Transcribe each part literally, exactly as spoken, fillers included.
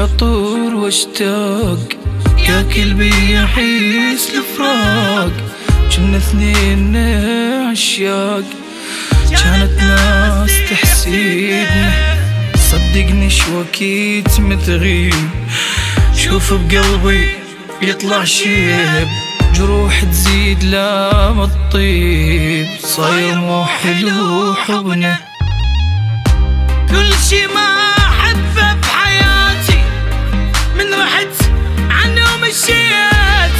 عطور واشتاق يا كلبي يحيس الفراق، جن اثنين عشاق كانت ناس تحسيدنا، صدقني شو اكيد متغيب، شوف بقلبي يطلع شيب، جروح تزيد لا ما تطيب، صاير مو حلو حبنا كل شي ما احبه بحياتي، من رحت عنه ومشيت،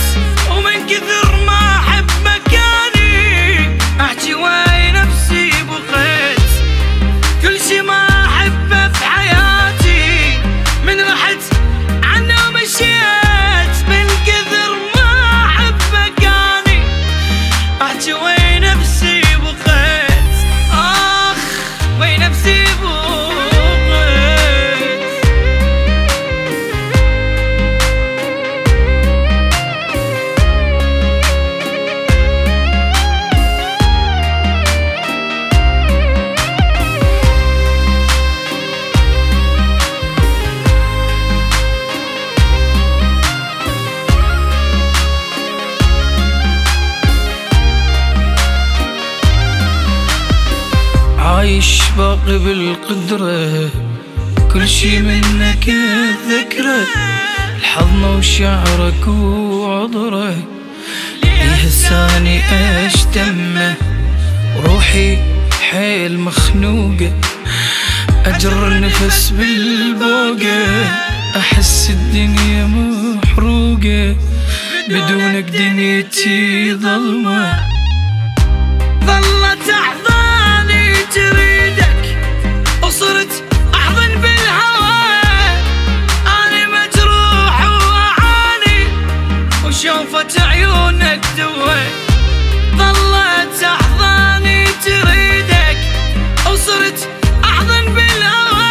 ومن كثر ما احب مكاني احجي واي نفسي بغيت، كل شي ما احبه بحياتي، من رحت عنه ومشيت، من كثر ما احب مكاني احجي واي نفسي بغيت، اخ واي نفسي بغيت. عايش باقي بالقدرة، كل شي منك الذكرى، الحضن وشعرك وعذرك يهساني اشتمه، روحي حيل مخنوقة اجر نفس بالبوقة، احس الدنيا محروقة بدونك دنيتي ظلمة، ظلت احضاني تريدك وصرت احضن بالهوى، انا مجروح واعاني وشوفت عيونك دوي، ظلت احضاني تريدك وصرت احضن بالهوى،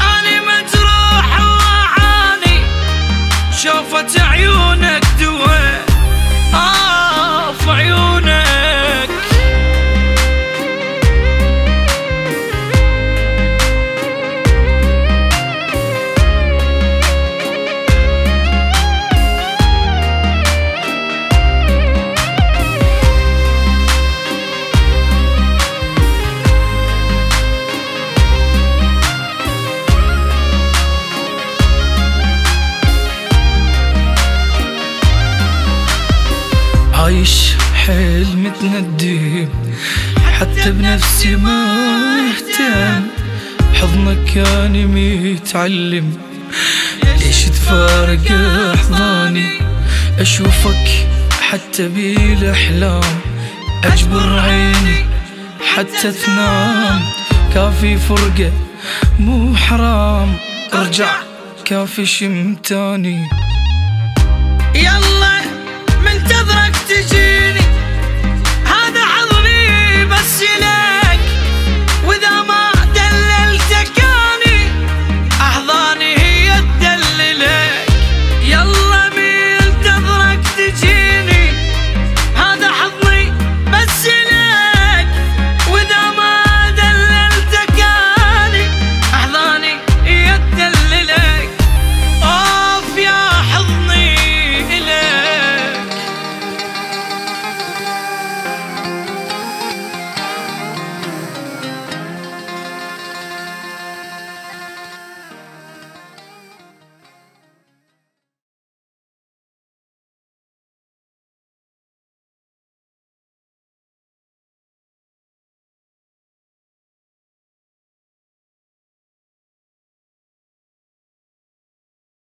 انا مجروح واعاني شوفت عيونك دوي، اه في عيونك عايش حيل متندم، حتى بنفسي ما اهتم، حضنك يعني متعلم، ليش تفارق احضاني، اشوفك حتى بالاحلام، اجبر عيني حتى تنام، كافي فرقة مو حرام، ارجع كافي شمتاني.